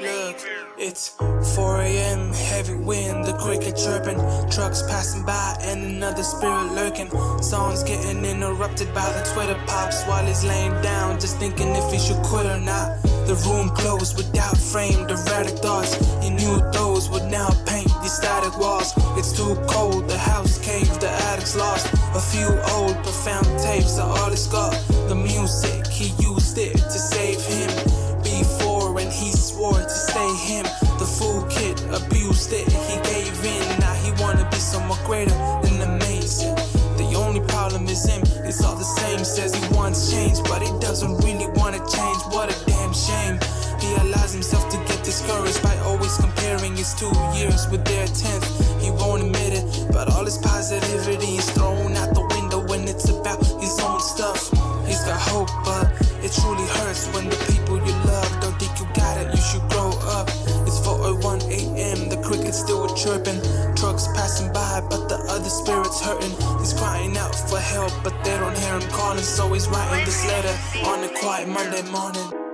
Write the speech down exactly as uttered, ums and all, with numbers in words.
Look, it's four a m, heavy wind, the cricket chirping, trucks passing by and another spirit lurking. Songs getting interrupted by the Twitter pops while he's laying down, just thinking if he should quit or not. The room closed without frame, erratic thoughts, he knew those would now paint these static walls. It's too cold, the house caved, the attic's lost. A few old profound tapes are all it's got. The music, he used it to save him before, and he swore to stay him. The fool kid abused it, he gave in. Now he wanna be somewhat greater than amazing. The only problem is him, it's all the same. Says he wants change, but he doesn't really wanna change. What a damn shame. He allows himself to get discouraged by always comparing his two years with their tenth. He won't admit it, but all his positivity is thrown out the window when it's about his own stuff. He's got hope, but it truly hurts when the people you love don't think you got it, you should grow up. It's four oh one a m, the cricket's still chirping, trucks passing by, but the other spirit's hurting. He's crying out for help, but they don't hear him calling, so he's writing this letter on a quiet Monday morning.